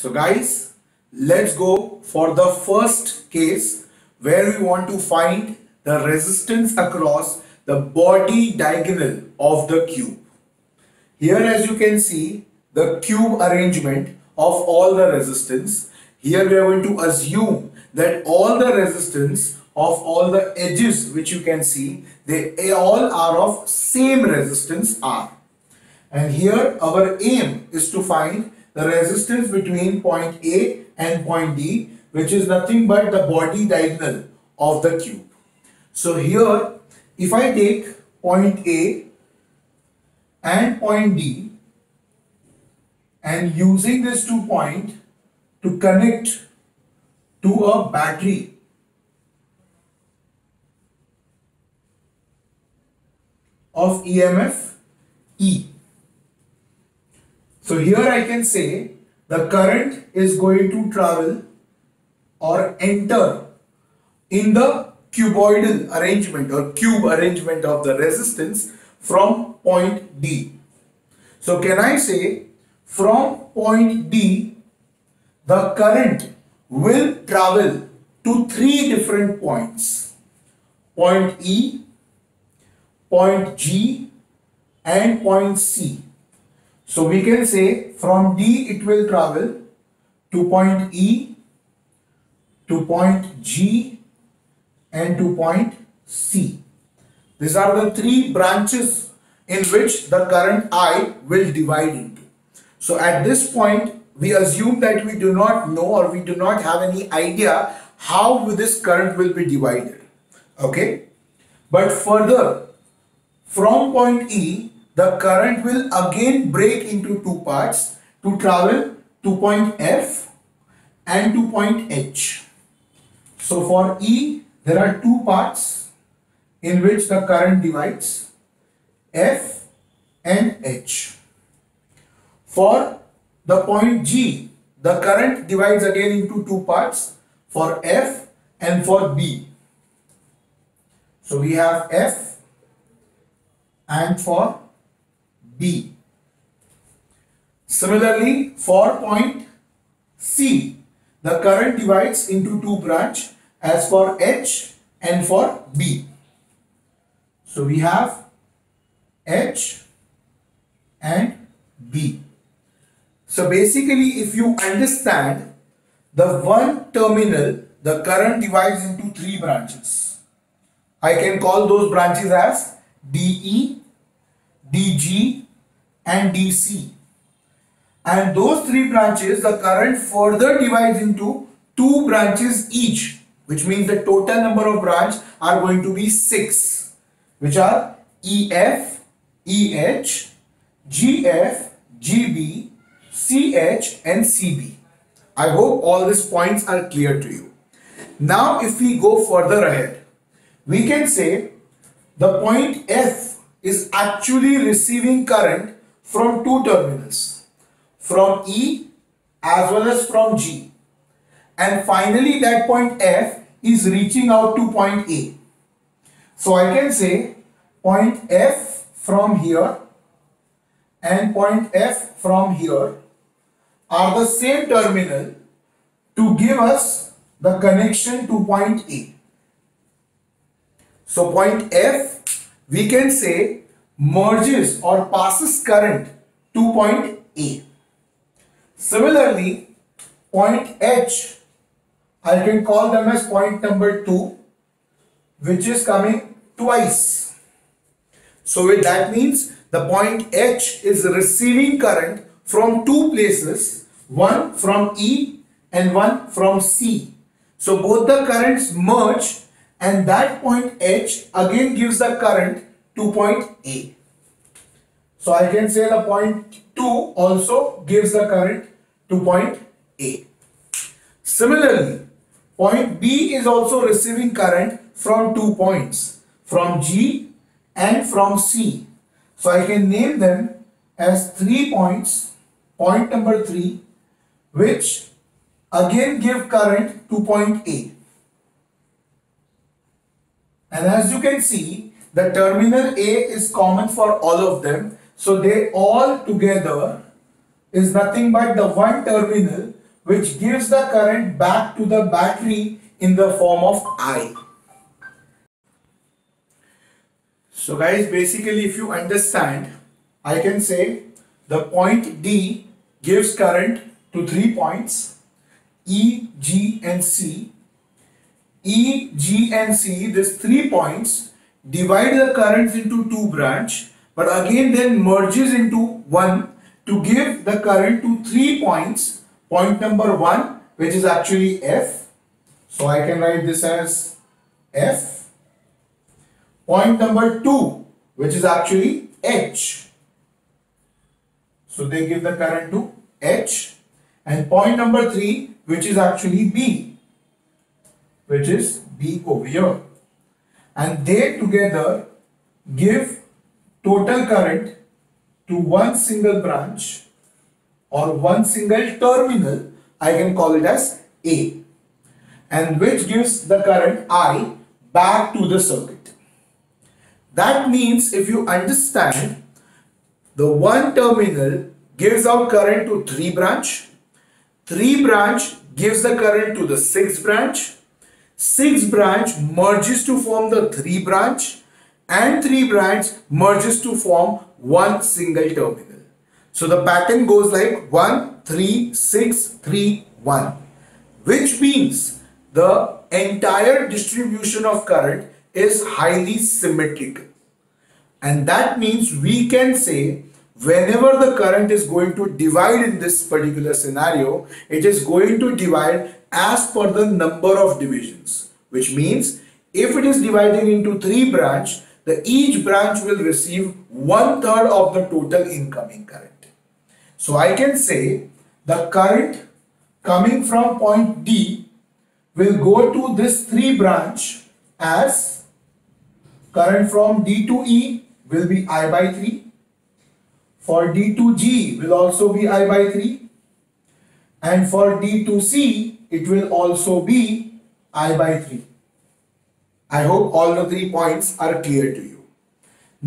So guys, let's go for the first case where we want to find the resistance across the body diagonal of the cube. Here as you can see the cube arrangement of all the resistance. Here we are going to assume that all the resistance of all the edges which you can see, they all are of same resistance R. And here our aim is to find the resistance between point A and point D, which is nothing but the body diagonal of the cube. So here if I take point A and point D and using this 2 points to connect to a battery, of EMF E. So here I can say the current is going to travel or enter in the cuboidal arrangement or cube arrangement of the resistance from point D. So can I say from point D the current will travel to 3 different points, point E, point G and point C. So we can say from D it will travel to point E, to point G and to point C. These are the 3 branches in which the current I will divide into. So at this point we assume that we do not know or we do not have any idea how this current will be divided. Okay, but further from point E, the current will again break into 2 parts to travel to point F and to point H. So for E, there are 2 parts in which the current divides, F and H. For the point G, the current divides again into 2 parts for F and for B. So we have F and for B. Similarly, for point C, the current divides into 2 branches as for H and for B. So we have H and B. So basically, if you understand, the one terminal, the current divides into 3 branches. I can call those branches as DE, DG and DC, and those 3 branches the current further divides into 2 branches each, which means the total number of branches are going to be 6, which are EF, EH, GF, GB, CH and CB. I hope all these points are clear to you. Now if we go further ahead, we can say the point F is actually receiving current from 2 terminals, from E as well as from G, and finally that point F is reaching out to point A. So I can say point F from here and point F from here are the same terminal to give us the connection to point A. So point F, we can say, merges or passes current to point A. Similarly, point H, I can call them as point number 2, which is coming twice. So that means the point H is receiving current from 2 places, one from E and one from C. So both the currents merge, and that point H again gives the current to point A. So I can say the point 2 also gives the current to point A. Similarly, point B is also receiving current from 2 points, from G and from C. So I can name them as 3 points, point number 3, which again give current to point A. And as you can see, the terminal A is common for all of them. So they all together is nothing but the one terminal which gives the current back to the battery in the form of I. So guys, basically if you understand, I can say the point D gives current to 3 points, E, G and C. E, G and C, these 3 points divide the currents into 2 branches, but again then merges into one to give the current to 3 points. Point number 1, which is actually F. So I can write this as F. Point number 2, which is actually H. So they give the current to H. And point number 3, which is actually B, which is B over here. And they together give total current to one single branch or one single terminal. I can call it as A, and which gives the current I back to the circuit. That means if you understand, the one terminal gives out current to 3 branches, 3 branches gives the current to the 6th branch, 6th branch merges to form the 3 branch, and 3 branch merges to form one single terminal. So the pattern goes like 1, 3, 6, 3, 1, which means the entire distribution of current is highly symmetrical. And that means we can say whenever the current is going to divide in this particular scenario, it is going to divide as per the number of divisions, which means if it is dividing into 3 branches, each branch will receive 1/3 of the total incoming current. So I can say the current coming from point D will go to this 3 branch as current from D to E will be I by 3. For D to G will also be I by 3. And for D to C it will also be I by 3. I hope all the 3 points are clear to you.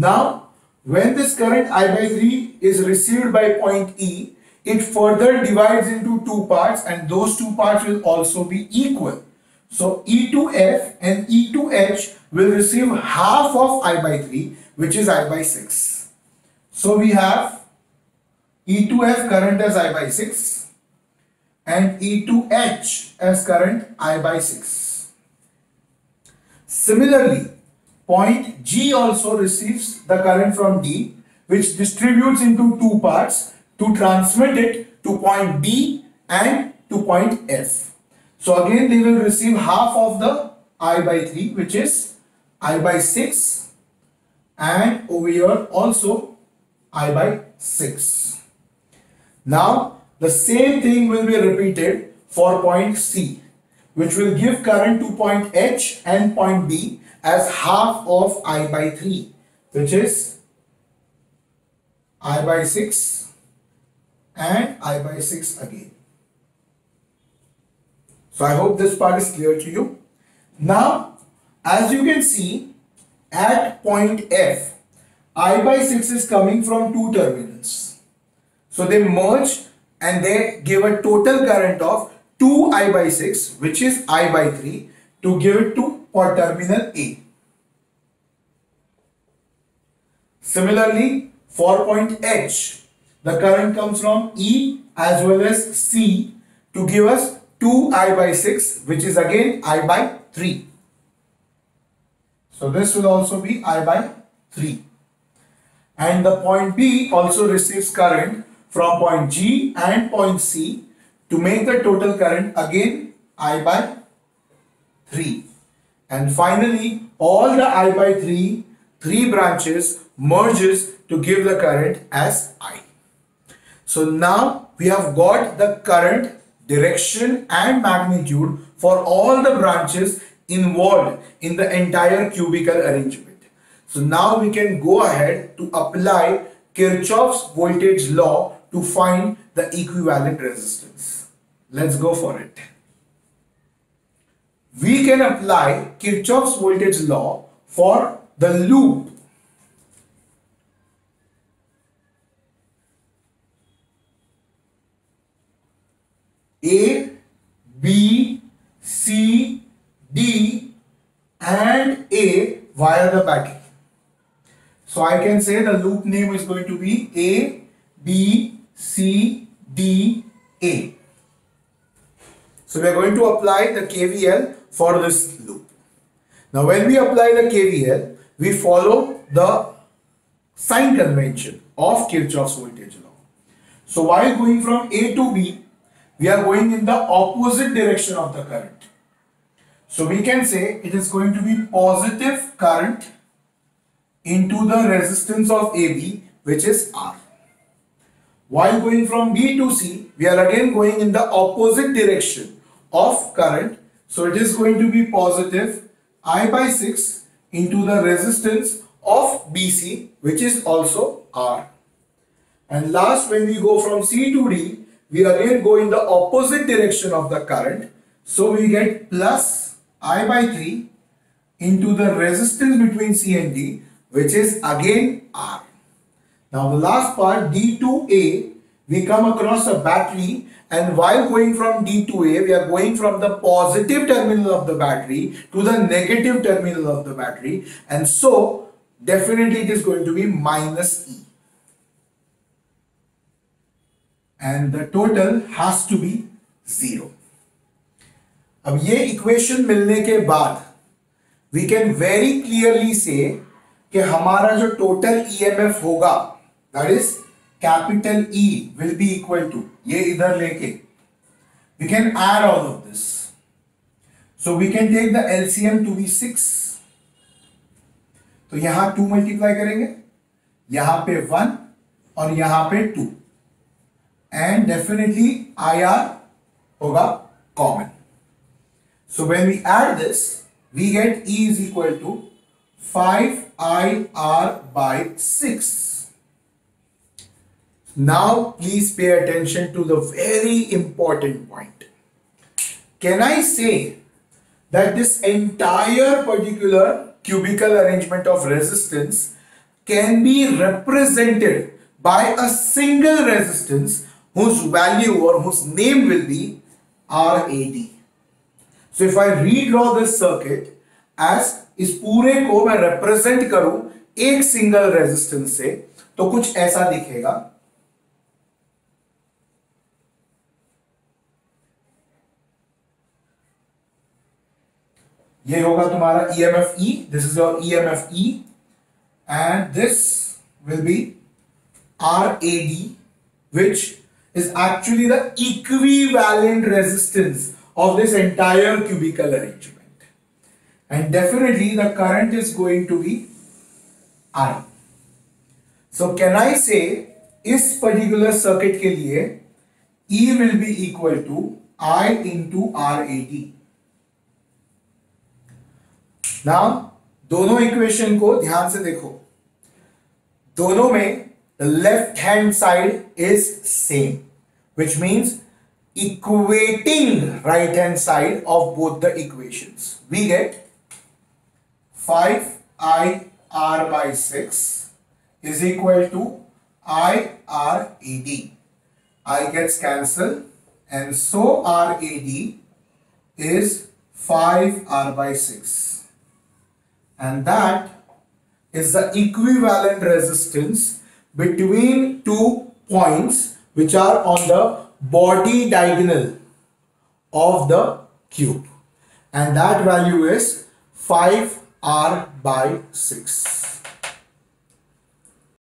Now, when this current I by 3 is received by point E, it further divides into 2 parts, and those 2 parts will also be equal. So E to F and E to H will receive half of I by 3, which is I by 6. So we have E to F current as I by 6 and E to H as current I by 6. Similarly, point G also receives the current from D, which distributes into 2 parts to transmit it to point B and to point F. So again, they will receive half of the I by 3, which is I by 6, and over here also I by 6. Now, the same thing will be repeated for point C, which will give current to point H and point B as half of I by 3, which is I by 6 and I by 6 again. So I hope this part is clear to you. Now, as you can see, at point F, I by 6 is coming from 2 terminals. So they merge and they give a total current of 2 I by 6, which is I by 3, to give it to or terminal A. Similarly, for point H, the current comes from E as well as C to give us 2 I by 6, which is again I by 3. So this will also be I by 3. And the point B also receives current from point G and point C to make the total current again I by 3. And finally, all the I by 3 branches merges to give the current as I. So now we have got the current direction and magnitude for all the branches involved in the entire cubical arrangement. So now we can go ahead to apply Kirchhoff's voltage law to find the equivalent resistance. Let's go for it. We can apply Kirchhoff's voltage law for the loop. A, B, C, D and A via the packet. So I can say the loop name is going to be A, B, C, D, A. So we are going to apply the KVL for this loop. Now when we apply the KVL, we follow the sign convention of Kirchhoff's voltage law. So while going from A to B, we are going in the opposite direction of the current. So we can say it is going to be positive current into the resistance of AB, which is R. While going from B to C, we are again going in the opposite direction of current. So it is going to be positive I by 6 into the resistance of BC, which is also R. And last, when we go from C to D, we again go in the opposite direction of the current. So we get plus I by 3 into the resistance between C and D, which is again R. Now the last part, D to A, we come across a battery, and while going from D to A, we are going from the positive terminal of the battery to the negative terminal of the battery, and so definitely it is going to be minus E. And the total has to be 0. Now, after this equation, we can very clearly say that our total EMF hoga, that is capital E, will be equal to ye idhar leke. We can add all of this. So we can take the LCM to be 6. So yaha 2 multiply karenge, yaha pe 1 और yaha pe 2. And definitely IR hoga common. So when we add this, we get E is equal to 5IR by 6. Now please pay attention to the very important point. Can I say that this entire particular cubical arrangement of resistance can be represented by a single resistance whose value or whose name will be RAD. So if I redraw this circuit as इस पूरे को मैं represent करूं एक single resistance से, तो कुछ ऐसा दिखेगा. ये होगा तुम्हारा EMF E. This is your EMF E, and this will be RAD, which is actually the equivalent resistance of this entire cubical arrangement. And definitely the current is going to be I. So can I say this particular circuit ke liye, E will be equal to I into RAD. Now dono equation ko dhyan se dekho. Dono mein the left hand side is same, which means equating right hand side of both the equations. We get 5IR by 6 is equal to IRAD. I gets cancelled, and so RAD is 5R by 6. And that is the equivalent resistance between two points which are on the body diagonal of the cube, and that value is 5R by 6.